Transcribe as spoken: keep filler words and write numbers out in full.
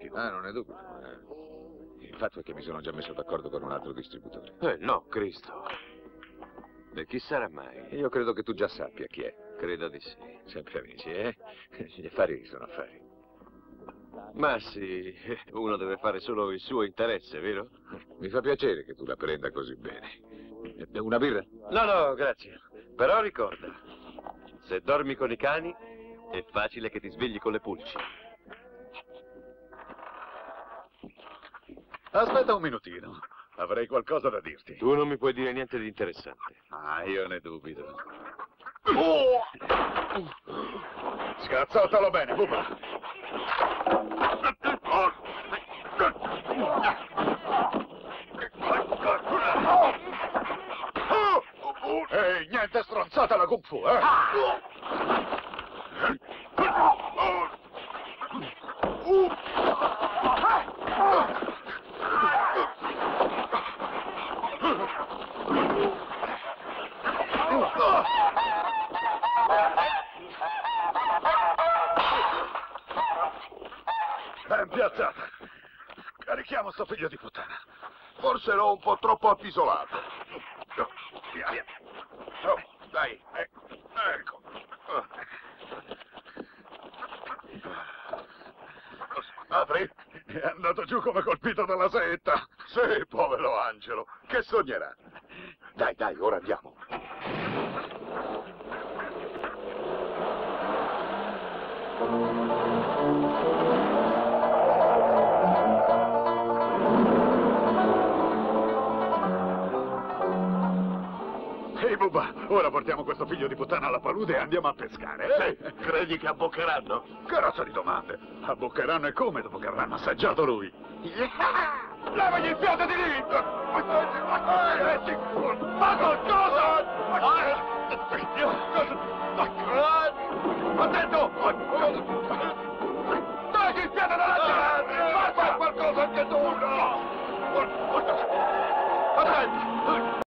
ottimo. Ah, non è dubbio. Il fatto è che mi sono già messo d'accordo con un altro distributore. Eh, no, Cristo. E chi sarà mai? Io credo che tu già sappia chi è. Credo di sì. Sempre amici, eh? Gli affari sono affari. Ma sì, uno deve fare solo il suo interesse, vero? Mi fa piacere che tu la prenda così bene. Una birra? No, no, grazie. Però ricorda, se dormi con i cani, è facile che ti svegli con le pulci. Aspetta un minutino, avrei qualcosa da dirti. Tu non mi puoi dire niente di interessante. Ah, io ne dubito. Oh! Scazzatelo bene, pupa! Ehi, niente stronzata alla Kung Fu, eh! Ben piazzata. Carichiamo sto figlio di puttana. Forse l'ho un po' troppo appisolato. Via, via. Oh, dai, ecco, ecco. Apri, è andato giù come colpito dalla setta. Sì, povero angelo, che sognerà. Dai, dai, ora andiamo. Ehi, Bubba, ora portiamo questo figlio di puttana alla palude e andiamo a pescare, eh? Sì, credi che abboccheranno? Che razza di domande? Abboccheranno e come dopo che avranno assaggiato lui? Yeah! Levagli il piatto di lì! Ma qualcosa!